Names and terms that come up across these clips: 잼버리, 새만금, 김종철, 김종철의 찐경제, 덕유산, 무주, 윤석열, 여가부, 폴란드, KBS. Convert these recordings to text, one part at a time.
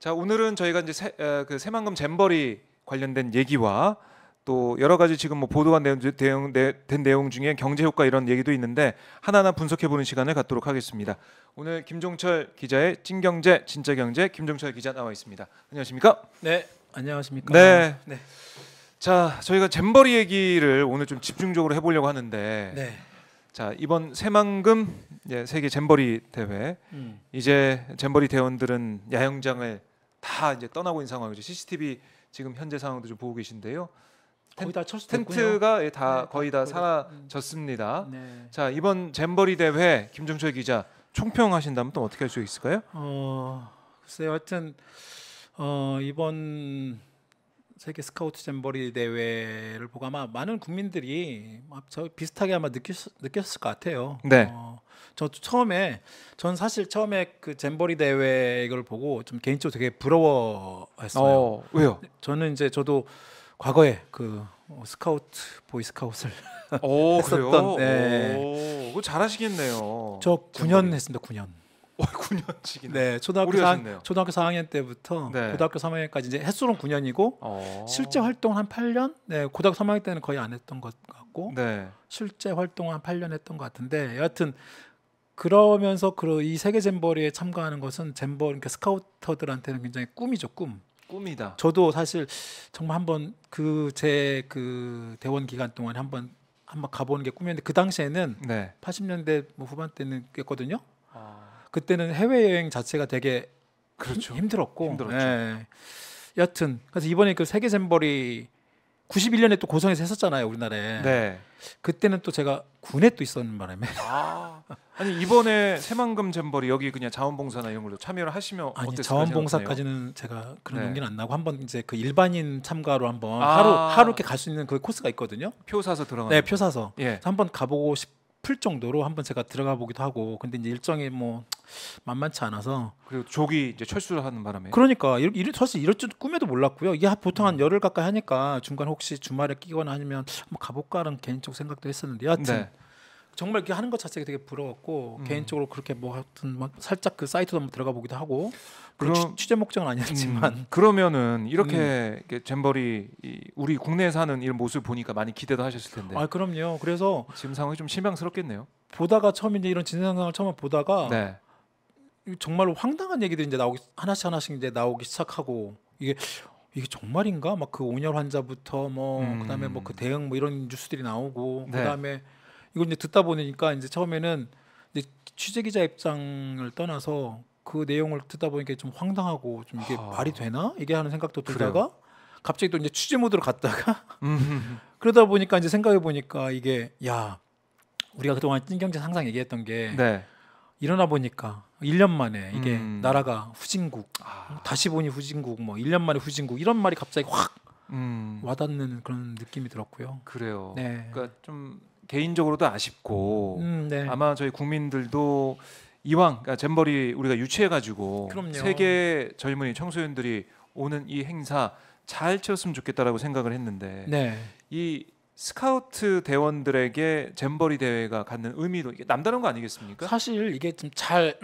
자, 오늘은 저희가 이제 새만금 잼버리 관련된 얘기와 또 여러 가지 지금 뭐 보도가 된 내용 중에 경제 효과 이런 얘기도 있는데 하나하나 분석해 보는 시간을 갖도록 하겠습니다. 오늘 김종철 기자의 찐경제 진짜 경제 김종철 기자 나와 있습니다. 안녕하십니까? 네, 안녕하십니까? 네. 자, 저희가 잼버리 얘기를 오늘 좀 집중적으로 해보려고 하는데, 네. 자, 이번 새만금 세계 잼버리 대회, 이제 잼버리 대원들은 야영장을 다 이제 떠나고 있는 상황이죠. CCTV 지금 현재 상황도 좀 보고 계신데요. 거의 다 철수됐군요. 텐트가 다 네, 거의 다 사라졌습니다. 네. 자, 이번 잼버리 대회 김종철 기자 총평하신다면 또 어떻게 할 수 있을까요? 글쎄요, 하여튼 이번 세계 스카우트 잼버리 대회를 보고 아마 많은 국민들이 저 비슷하게 아마 느꼈을 것 같아요. 네. 전 사실 처음에 그 잼버리 대회 이걸 보고 좀 개인적으로 되게 부러워했어요. 왜요? 저는 이제 저도 과거에 그 스카우트 보이스카웃을 했었던. 네. 오, 잘하시겠네요. 저 9년 했습니다. 9년. 9년씩이네. 네, 초등학교 4학년 때부터 네. 고등학교 3학년까지 이제 횟수는 9년이고 실제 활동은 한 8년. 네, 고등학교 3학년 때는 거의 안 했던 것 같고 네. 실제 활동은 한 8년 했던 것 같은데 여하튼 그러면서 이 세계 잼버리에 참가하는 것은 그러니까 스카우터들한테는 굉장히 꿈이죠, 꿈. 꿈이다. 저도 사실 정말 한번 제 대원 기간 동안 한번 가보는 게 꿈이었는데 그 당시에는 네. 80년대 뭐 후반 때는 였거든요. 그때는 해외여행 자체가 되게 그렇죠. 힘들었죠. 예. 여튼 그래서 이번에 그 세계 잼버리 91년에 또 고성에서 했었잖아요, 우리나라에. 네. 그때는 또 제가 군에 또 있었는 바람에. 아니 이번에 새만금 잼버리 여기 그냥 자원봉사나 이런 걸로 참여를 하시면 어땠을까요? 자원봉사까지는 제가 그런 용기는 안 나고 한번 이제 그 일반인 참가로 한번 하루 이렇게 갈 수 있는 그 코스가 있거든요. 표 사서 들어가는. 네, 표 사서. 예. 한번 가보고 싶을 정도로 한번 제가 들어가 보기도 하고 근데 이제 일정이 뭐 만만치 않아서 그리고 조기 이제 철수를 하는 바람에 그러니까 사실 이럴 줄 꿈에도 몰랐고요. 이게 보통 한 열흘 가까이 하니까 중간 혹시 주말에 끼거나 아니면 한번 가볼까라는 개인적 생각도 했었는데 여하튼 네. 정말 이렇게 하는 것 자체가 되게 부러웠고 개인적으로 그렇게 뭐 하여튼 살짝 그 사이트도 한번 들어가 보기도 하고 그런 취재 목적은 아니었지만 그러면은 이렇게 잼버리 우리 국내에서 하는 이런 모습 보니까 많이 기대도 하셨을 텐데. 아, 그럼요. 그래서 지금 상황이 좀 실망스럽겠네요. 보다가 처음 이제 이런 진상황을 처음 보다가 네. 정말로 황당한 얘기들이 이제 하나씩 이제 나오기 시작하고 이게 정말인가? 막 그 온열 환자부터 뭐 그다음에 뭐 그 대응 뭐 이런 뉴스들이 나오고 네. 그다음에 이걸 이제 듣다 보니까 이제 처음에는 이제 취재 기자 입장을 떠나서 그 내용을 듣다 보니까 좀 황당하고 좀 이게 말이 되나? 이게 하는 생각도 들다가 그래요. 갑자기 또 이제 취재 모드로 갔다가 그러다 보니까 이제 생각해 보니까 이게 야, 우리가 그동안 찐경제 항상 얘기했던 게 네. 일어나 보니까 1년 만에 이게 나라가 후진국, 다시 보니 후진국, 뭐 1년 만에 후진국 이런 말이 갑자기 확 와닿는 그런 느낌이 들었고요. 그래요. 네. 그러니까 좀 개인적으로도 아쉽고 네. 아마 저희 국민들도 이왕 잼버리 우리가 유치해가지고 그럼요. 세계 젊은이 청소년들이 오는 이 행사 잘 치렀으면 좋겠다라고 생각을 했는데 네. 이 스카우트 대원들에게 잼버리 대회가 갖는 의미도 이게 남다른 거 아니겠습니까? 사실 이게 좀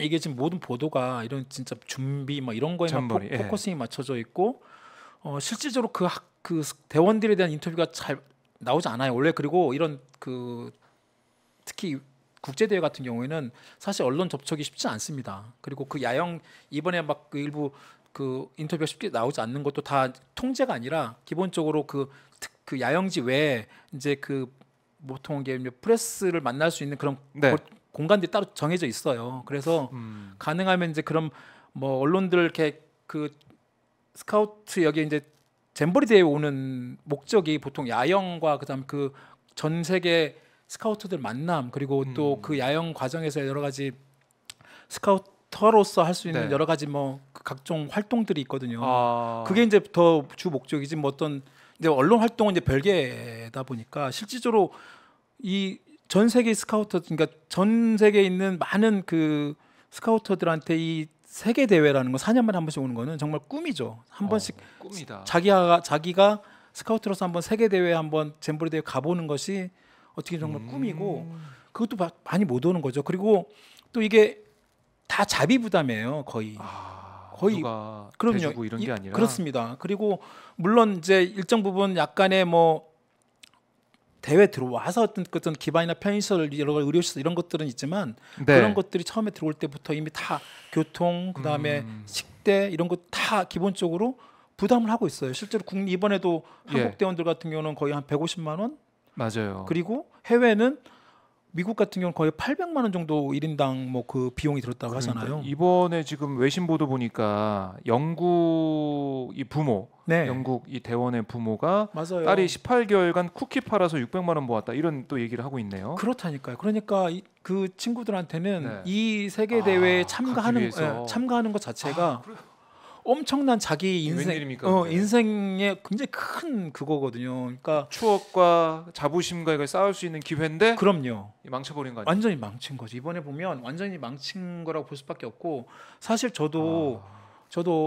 이게 지금 모든 보도가 이런 진짜 준비 막 이런 거에만 포커싱이 맞춰져 있고 실질적으로 그 대원들에 대한 인터뷰가 잘 나오지 않아요. 원래 그리고 이런 그 특히 국제 대회 같은 경우에는 사실 언론 접촉이 쉽지 않습니다. 그리고 그 야영 이번에 막 그 일부 그 인터뷰가 쉽게 나오지 않는 것도 다 통제가 아니라 기본적으로 그 야영지 외에 이제 그 보통 이게 프레스를 만날 수 있는 그런 네. 공간들이 따로 정해져 있어요. 그래서 가능하면 이제 그런 뭐 언론들 이렇게 그 스카우트 여기 이제 잼버리 대회에 오는 목적이 보통 야영과 그다음 그 전 세계 스카우트들 만남 그리고 또 그 야영 과정에서 여러 가지 스카우터로서 할 수 있는 네. 여러 가지 뭐 각종 활동들이 있거든요. 그게 이제 더 주 목적이지 뭐 어떤 근데 언론 활동은 이제 별개다 보니까 실질적으로 이 전 세계 스카우터 그러니까 전 세계에 있는 많은 그 스카우터들한테 이 세계 대회라는 거 4년만에 한 번씩 오는 거는 정말 꿈이죠. 한 번씩 꿈이다. 자기가 스카우트로서 한번 세계 대회 한번 잼버리 대회 가보는 것이 어떻게 정말 꿈이고 그것도 많이 못 오는 거죠. 그리고 또 이게 다 자비 부담이에요, 거의. 거의 누가 그럼요. 대주고 이런 게 아니라 그렇습니다. 그리고 물론 이제 일정 부분 약간의 뭐 대회 들어와서 어떤 기반이나 편의시설 여러 가지 의료시설 이런 것들은 있지만 네. 그런 것들이 처음에 들어올 때부터 이미 다 교통 그다음에 식대 이런 거 다 기본적으로 부담을 하고 있어요. 실제로 이번에도 한국 대원들 같은 경우는 거의 한 150만 원 맞아요. 그리고 해외는 미국 같은 경우는 거의 800만 원 정도 1인당 뭐 그 비용이 들었다고 그러니까 하잖아요. 이번에 지금 외신 보도 보니까 영국 이 부모, 네. 영국 이 대원의 부모가 맞아요. 딸이 18개월간 쿠키 팔아서 600만 원 모았다 이런 또 얘기를 하고 있네요. 그렇다니까요. 그러니까 그 친구들한테는 네. 이 세계 대회에 참가하는 것 자체가 엄청난 자기 인생, 인생의 굉장히 큰 그거거든요. 그러니까 추억과 자부심과 싸울 수 있는 기회인데, 그럼요. 망쳐버린 거 아니에요? 완전히 망친 거죠. 이번에 보면 완전히 망친 거라고 볼 수밖에 없고, 사실 저도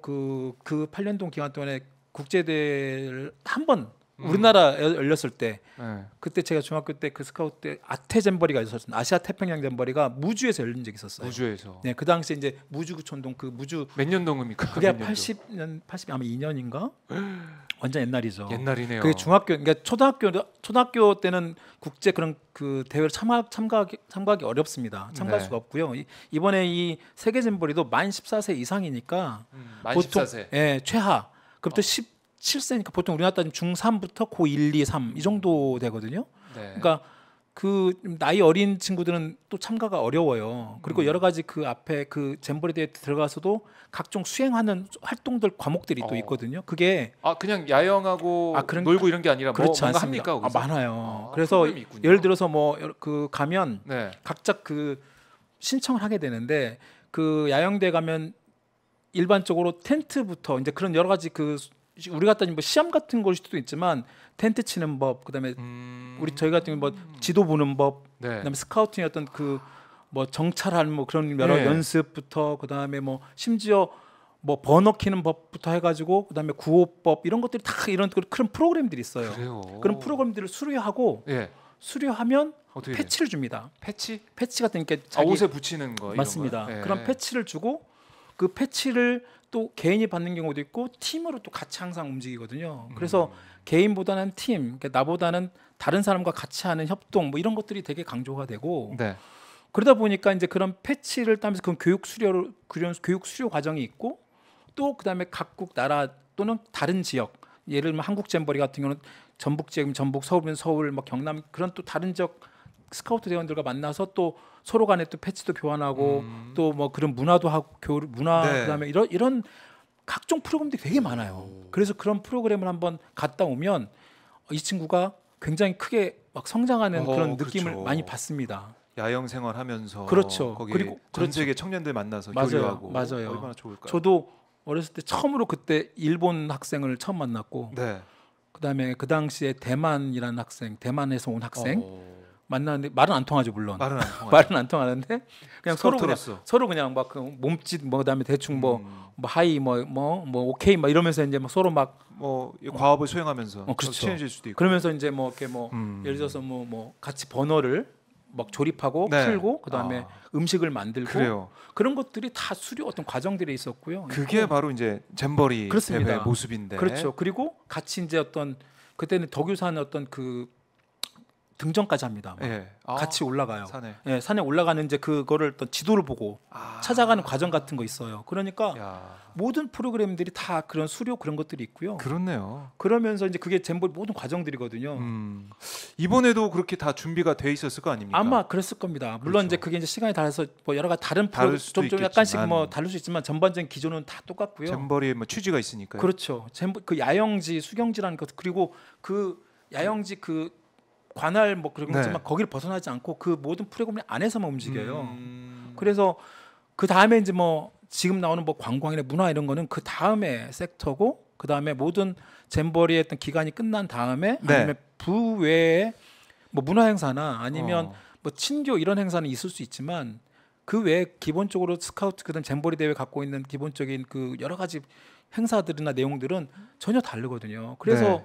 그 8년동 기간 동안에 국제대회를 한 번 우리나라 열렸을 때, 네. 그때 제가 중학교 때 그 스카우트 때 아태 잼버리가 있었어요. 아시아 태평양 잼버리가 무주에서 열린 적이 있었어요. 무주에서. 네, 그 당시에 이제 무주구촌동 그 무주 몇 년동입니까? 그게 80 아마 2년인가? 완전 옛날이죠. 옛날이네요. 그게 중학교 그러니까 초등학교 때는 국제 그런 그 대회를 참가하기 어렵습니다. 참가할 네. 수가 없고요. 이번에 이 세계 잼버리도 만 14세 이상이니까 만 보통, 14세. 예, 최하. 그부터 7세니까 보통 우리나라 따지면 중3부터 고1, 2, 3 이 정도 되거든요. 네. 그러니까 그 나이 어린 친구들은 또 참가가 어려워요. 그리고 여러 가지 그 앞에 그 잼버리 대회 들어가서도 각종 수행하는 활동들 과목들이 또 있거든요. 그게 그냥 야영하고 놀고 이런 게 아니라 그렇지 뭔가 않습니다. 합니까? 거기서? 많아요. 그래서 예를 들어서 뭐 그 가면 네. 각자 그 신청을 하게 되는데 그 야영대 가면 일반적으로 텐트부터 이제 그런 여러 가지 그 우리 같은 뭐 시험 같은 걸 수도 있지만 텐트 치는 법, 그다음에 저희 같은 뭐 지도 보는 법, 네. 그다음에 스카우팅의 어떤 그 뭐 정찰하는 뭐 그런 여러 네. 연습부터 그다음에 뭐 심지어 뭐 버너 키는 법부터 해가지고 그다음에 구호법 이런 것들이 다 이런 그런 프로그램들이 있어요. 그래요. 그런 프로그램들을 수료하고 네. 수료하면 패치를 줍니다. 패치 같은 게 옷에 붙이는 거 맞습니다. 네. 그런 패치를 주고 그 패치를 또 개인이 받는 경우도 있고 팀으로 또 같이 항상 움직이거든요. 그래서 개인보다는 팀, 그러니까 나보다는 다른 사람과 같이 하는 협동 뭐 이런 것들이 되게 강조가 되고 네. 그러다 보니까 이제 그런 패치를 따면서 그런 교육 수료 과정이 있고 또 그다음에 각국 나라 또는 다른 지역 예를 들면 한국 잼버리 같은 경우는 전북 지역이면 전북, 서울이면 서울, 뭐 경남 그런 또 다른 지역 스카우트 대원들과 만나서 또 서로 간에 또 패치도 교환하고 또 뭐 그런 문화도 하고 네. 그다음에 이런 각종 프로그램들이 되게 많아요. 그래서 그런 프로그램을 한번 갔다 오면 이 친구가 굉장히 크게 막 성장하는 그런 느낌을 그렇죠. 많이 받습니다. 야영 생활하면서 그렇죠. 거기 그리고 전 세계 청년들 만나서 맞아요. 교류하고 맞아요. 얼마나 좋을까요? 저도 어렸을 때 처음으로 그때 일본 학생을 처음 만났고 네. 그다음에 그 당시에 대만이라는 학생, 대만에서 온 학생 만나는데 말은 안 통하죠 물론. 말은 안 통하는데 그냥 서로 그냥 막 그 몸짓 뭐 그다음에 대충 뭐 하이 뭐 오케이 막 이러면서 이제 막 서로 막 뭐 과업을 수행하면서 그렇죠. 친해질 수도 있고. 그러면서 이제 뭐 이렇게 뭐 예를 들어서 뭐 같이 버너를 막 조립하고 네. 풀고 그다음에 음식을 만들고 그래요. 그런 것들이 다 수료 어떤 과정들에 있었고요. 그게 바로 이제 잼버리 대회 모습인데. 그렇죠. 그리고 같이 이제 어떤 그때는 덕유산 어떤 그 등정까지 합니다. 예. 같이 올라가요. 산에 올라가는 이제 그거를 또 지도를 보고 찾아가는 과정 같은 거 있어요. 그러니까 모든 프로그램들이 다 그런 수료 그런 것들이 있고요. 그렇네요. 그러면서 이제 그게 잼버리 모든 과정들이거든요. 이번에도 그렇게 다 준비가 돼 있었을 거 아닙니까? 아마 그랬을 겁니다. 물론 그렇죠. 이제 그게 이제 시간이 달라서 뭐 여러 가지 다른 프로그램 좀 약간씩 뭐 다를 수 있지만 전반적인 기조는 다 똑같고요. 잼버리에 뭐 취지가 있으니까요. 그렇죠. 그 야영지, 수경지라는 것 그리고 그 야영지 그 관할 뭐 그런 거지만 네. 거기를 벗어나지 않고 그 모든 프로그램 안에서만 움직여요. 그래서 그 다음에 이제 뭐 지금 나오는 뭐 관광이나 문화 이런 거는 그 다음에 섹터고 그 다음에 모든 잼버리의 어떤 기간이 끝난 다음에 네. 아니면 부외에 뭐 문화 행사나 아니면 뭐 친교 이런 행사는 있을 수 있지만 그 외에 기본적으로 스카우트 그런 잼버리 대회 갖고 있는 기본적인 그 여러 가지 행사들이나 내용들은 전혀 다르거든요. 그래서 네.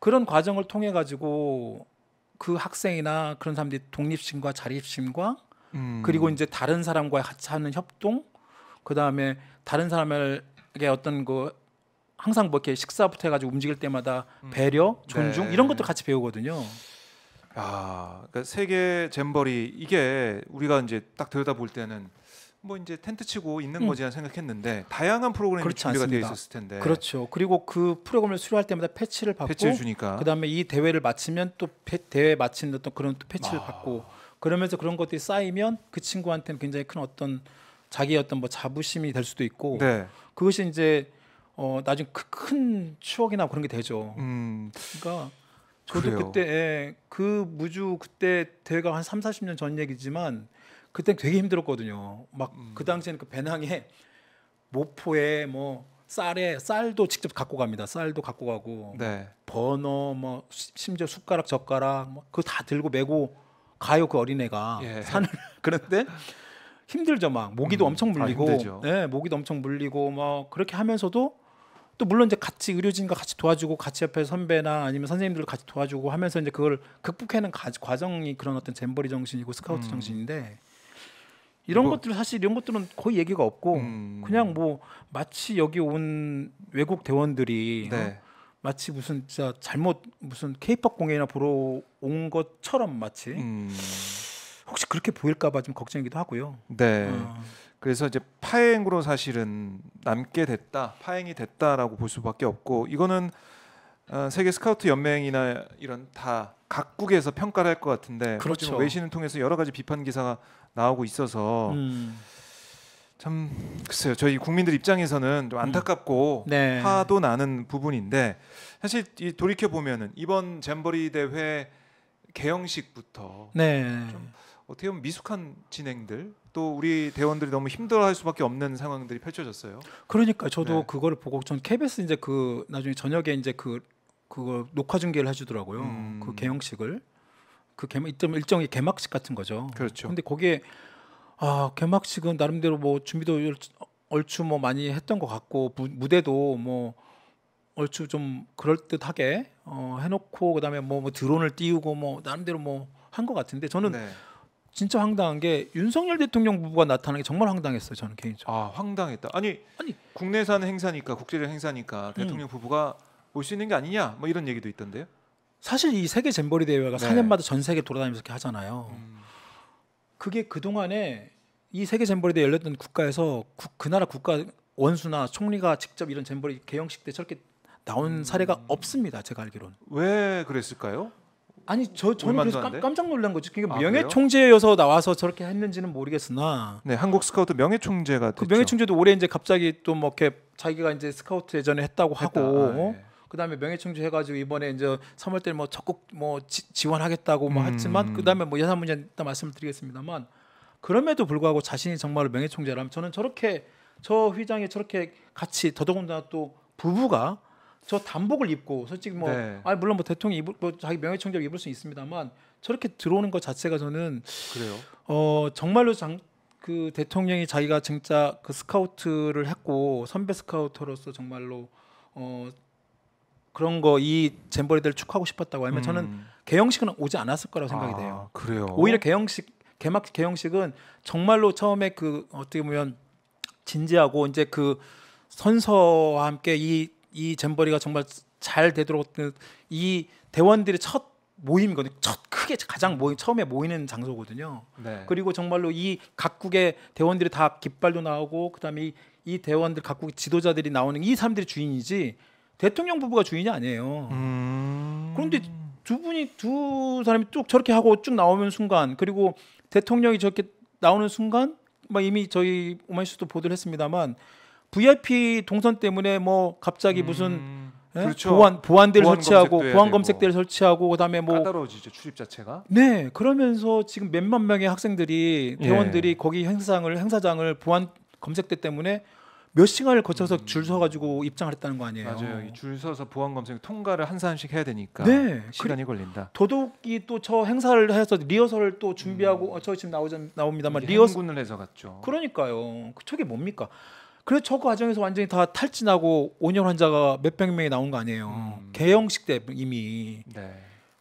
그런 과정을 통해 가지고 그 학생이나 그런 사람들이 독립심과 자립심과 그리고 이제 다른 사람과 같이 하는 협동, 그 다음에 다른 사람을 이게 어떤 그 항상 뭐 이렇게 식사부터 해가지고 움직일 때마다 배려, 존중 네. 이런 것도 같이 배우거든요. 아, 그러니까 세계 잼버리 이게 우리가 이제 딱 들여다볼 때는 뭐 이제 텐트 치고 있는 거지라 생각했는데 다양한 프로그램이 준비가 않습니다. 되어 있었을 텐데. 그렇죠. 그리고 그 프로그램을 수료할 때마다 패치를 받고 패치를 주니까. 그다음에 이 대회를 마치면 또 대회 마친 어떤 그런 또 패치를 받고 그러면서 그런 것들이 쌓이면 그 친구한테는 굉장히 큰 어떤 자기의 어떤 뭐 자부심이 될 수도 있고 네. 그것이 이제 나중에 큰 추억이나 그런 게 되죠. 그러니까 저도 그래요. 그때 그 무주 그때 대회가 한 3, 40년 전 얘기지만 그때 되게 힘들었거든요. 막 그 당시에는 그 배낭에 모포에 뭐 쌀도 직접 갖고 갑니다. 쌀도 갖고 가고 네. 버너 뭐 심지어 숟가락 젓가락 뭐 그거 다 들고 메고 가요. 그 어린애가 예. 산을 그런데 힘들죠. 막 모기도 엄청 물리고 네, 모기도 엄청 물리고 막 그렇게 하면서도 또 물론 이제 같이 의료진과 같이 도와주고 같이 옆에 선배나 아니면 선생님들도 같이 도와주고 하면서 이제 그걸 극복하는 과정이 그런 어떤 잼버리 정신이고 스카우트 정신인데 이런 뭐, 것들 사실 이런 것들은 거의 얘기가 없고 그냥 뭐 마치 여기 온 외국 대원들이 네. 마치 무슨 진짜 잘못 무슨 K-POP 공연이나 보러 온 것처럼 마치 혹시 그렇게 보일까봐 좀 걱정이기도 하고요. 네. 그래서 이제 파행으로 사실은 남게 됐다, 파행이 됐다라고 볼 수밖에 없고 이거는 세계 스카우트 연맹이나 이런 다 각국에서 평가를 할 것 같은데 그렇죠. 지금 외신을 통해서 여러 가지 비판 기사가 나오고 있어서 참 글쎄요. 저희 국민들 입장에서는 좀 안타깝고 네. 화도 나는 부분인데 사실 이 돌이켜 보면은 이번 잼버리 대회 개형식부터 네. 좀 어떻게 보면 미숙한 진행들 또 우리 대원들이 너무 힘들어할 수밖에 없는 상황들이 펼쳐졌어요. 그러니까 저도 네. 그걸 보고 전 KBS 이제 그 나중에 저녁에 이제 그거 녹화 중계를 해주더라고요. 그 개막식을 일종의 개막식 같은 거죠. 그렇죠. 근데 거기에 개막식은 나름대로 뭐 준비도 얼추 뭐 많이 했던 것 같고 무대도 뭐 얼추 좀 그럴듯하게 해놓고 그다음에 뭐 드론을 띄우고 뭐 나름대로 뭐 한 것 같은데 저는. 네. 진짜 황당한 게 윤석열 대통령 부부가 나타나는 게 정말 황당했어요. 저는 개인적으로. 아, 황당했다. 아니 국내에서 하는 행사니까 국제적 행사니까 대통령 부부가 올 수 있는 게 아니냐 뭐 이런 얘기도 있던데요. 사실 이 세계 잼버리 대회가 네. 4년마다 전 세계 돌아다니면서 이렇게 하잖아요. 그게 그동안에 이 세계 잼버리 대회 열렸던 국가에서 그 나라 국가 원수나 총리가 직접 이런 잼버리 개형식 때 저렇게 나온 사례가 없습니다. 제가 알기로는. 왜 그랬을까요? 아니 저는 그래서 깜짝 놀란 거지. 그러니까 명예총재여서 나와서 저렇게 했는지는 모르겠으나. 네, 한국 스카우트 명예총재가 됐죠. 그 명예총재도 올해 이제 갑자기 또 뭐 이렇게 자기가 이제 스카우트 예전에 했다고 하고, 네. 그다음에 명예총재 해가지고 이번에 이제 3월 때 뭐 적극 뭐 지원하겠다고 뭐 했지만, 그다음에 뭐 예산 문제 이따 말씀을 드리겠습니다만, 그럼에도 불구하고 자신이 정말로 명예총재라면 저는 저렇게 저 휘장에 저렇게 같이 더더군다나 또 부부가. 저 단복을 입고 솔직히 뭐 네. 아니 물론 뭐 대통령 뭐 자기 명예총장 입을 수 있습니다만 저렇게 들어오는 것 자체가 저는 그래요. 정말로 그 대통령이 자기가 진짜 그 스카우트를 했고 선배 스카우터로서 정말로 그런 거 이 잼버리들 축하하고 싶었다고 하면 저는 개영식은 오지 않았을 거라고 생각이 돼요. 그래요. 오히려 개막식 개영식은 정말로 처음에 그 어떻게 보면 진지하고 이제 그 선서와 함께 이 잼버리가 정말 잘 되도록 이 대원들의 첫 모임이거든요. 처음에 모이는 장소거든요. 네. 그리고 정말로 이 각국의 대원들이 다 깃발도 나오고 그다음에 이 대원들 각국의 지도자들이 나오는 이 사람들이 주인이지 대통령 부부가 주인이 아니에요. 그런데 두 사람이 쭉 저렇게 하고 쭉 나오는 순간 그리고 대통령이 저렇게 나오는 순간 막 이미 저희 오마이뉴스도 보도를 했습니다만 VIP 동선 때문에 뭐 갑자기 무슨 그렇죠. 보안대를 설치하고 보안 검색대를 설치하고 그다음에 뭐 까다로워지죠 출입 자체가. 네, 그러면서 지금 몇만 명의 학생들이 대원들이 거기 행사장을 보안 검색대 때문에 몇 시간을 거쳐서 줄 서가지고 입장을 했다는 거 아니에요. 맞아요. 줄 서서 보안 검색 통과를 한 사람씩 해야 되니까 네, 시간이 걸린다. 더더욱이 또 저 행사를 해서 리허설을 또 준비하고 저 지금 나옵니다만 행군을 해서 갔죠. 그러니까요. 저게 뭡니까? 그래서 저 과정에서 완전히 다 탈진하고 온열 환자가 몇백 명이 나온 거 아니에요. 개형식 때 이미. 네.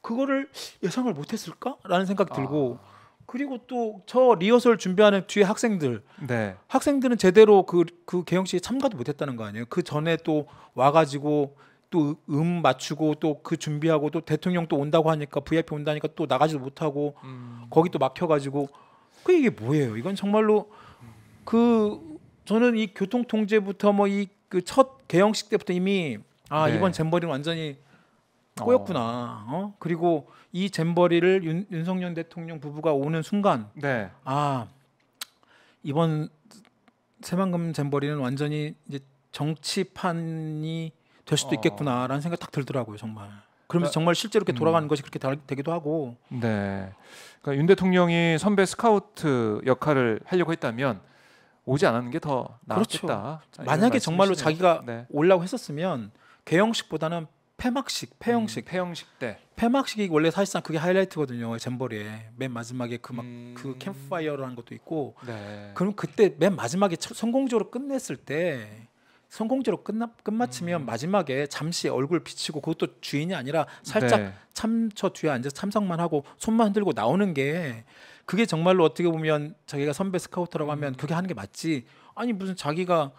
그거를 예상을 못했을까라는 생각 들고 그리고 또 저 리허설 준비하는 뒤에 학생들, 네. 학생들은 제대로 그 개영 씨에 참가도 못했다는 거 아니에요? 그 전에 또 와가지고 또 맞추고 또 그 준비하고 또 대통령 또 온다고 하니까 VIP 온다니까 또 나가지도 못하고 거기 또 막혀가지고 그 이게 뭐예요? 이건 정말로 그 저는 이 교통 통제부터 뭐 이 그 첫 개영식 때부터 이미 아 네. 이번 잼버리는 완전히 꼬였구나. 어? 그리고 이 잼버리를 윤석열 대통령 부부가 오는 순간 네. 아 이번 새만금 잼버리는 완전히 이제 정치판이 될 수도 있겠구나라는 생각 딱 들더라고요 정말. 그러면서 정말 실제로 이렇게 돌아가는 것이 그렇게 되기도 하고. 네. 그러니까 윤 대통령이 선배 스카우트 역할을 하려고 했다면 오지 않았는 게 더 나았겠다. 그렇죠. 만약에 정말로 자기가 네. 올라고 했었으면 개영식보다는 폐영식 때. 폐막식이 원래 사실상 그게 하이라이트거든요. 잼버리에 맨 마지막에 그 막 그 캠프파이어를 한 것도 있고. 네. 그럼 그때 맨 마지막에 성공적으로 끝냈을 때 성공적으로 끝마치면 마지막에 잠시 얼굴 비치고 그것도 주인이 아니라 살짝 네. 참저 뒤에 앉아서 참석만 하고 손만 흔들고 나오는 게 그게 정말로 어떻게 보면 자기가 선배 스카우터라고 하면 그게 하는 게 맞지. 아니 무슨 자기가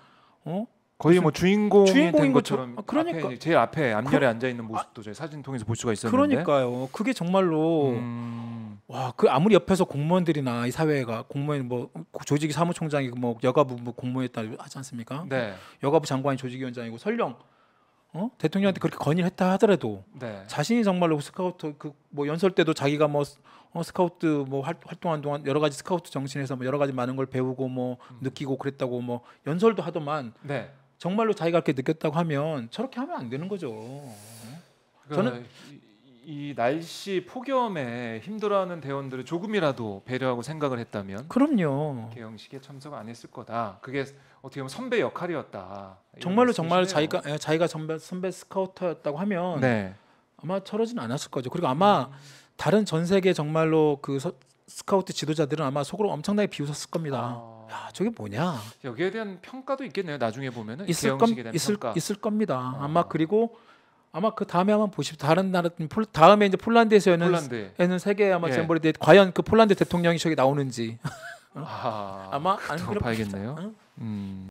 어? 거의 무슨 뭐 주인공인 것처럼 그러니까 앞에, 제일 앞에 앞열에 앉아 있는 모습도 저희 사진 통해서 볼 수가 있었는데. 그러니까요. 그게 정말로 와, 그 아무리 옆에서 공무원들이나 이 사회가 공무원 뭐 조직이 사무총장이 뭐 여가부 뭐 공무했다 하지 않습니까? 네. 여가부 장관이 조직위원장이고 설령 어? 대통령한테 그렇게 건의를 했다 하더라도 네. 자신이 정말로 스카우트 그 뭐 연설 때도 자기가 뭐 스카우트 뭐 활동한 동안 여러 가지 스카우트 정신에서 뭐 여러 가지 많은 걸 배우고 뭐 느끼고 그랬다고 뭐 연설도 하더만 네. 정말로 자기가 그렇게 느꼈다고 하면 저렇게 하면 안 되는 거죠. 저는 이 날씨 폭염에 힘들어하는 대원들을 조금이라도 배려하고 생각을 했다면 그럼요. 개영식에 참석 안 했을 거다. 그게 어떻게 보면 선배 역할이었다. 정말로 자기가 선배 스카우터였다고 하면 네. 아마 철하진 않았을 거죠. 그리고 아마 다른 전 세계 정말로 그 스카우트 지도자들은 아마 속으로 엄청나게 비웃었을 겁니다. 야, 저게 뭐냐? 여기에 대한 평가도 있겠네요. 나중에 보면은 개영식에 대한 평가 있을 겁니다. 아마 그리고 아마 그 다음에 한번 보십시오. 다른 나라 다음에 이제 폴란드에서는 세계 아마 잼버리 때 과연 그 폴란드 대통령이 저기 나오는지 아마 안 그렇겠네요.